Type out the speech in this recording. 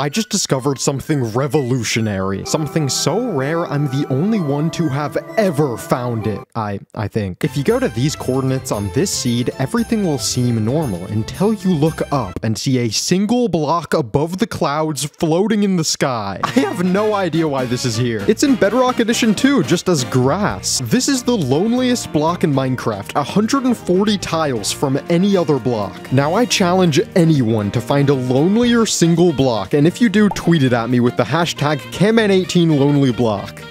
I just discovered something revolutionary. Something so rare, I'm the only one to have ever found it, I think. If you go to these coordinates on this seed, everything will seem normal until you look up and see a single block above the clouds floating in the sky. I have no idea why this is here. It's in Bedrock Edition 2, just as grass. This is the loneliest block in Minecraft, 140 tiles from any other block. Now I challenge anyone to find a lonelier single block, and if you do, tweet it at me with the hashtag CamMan18LonelyBlock.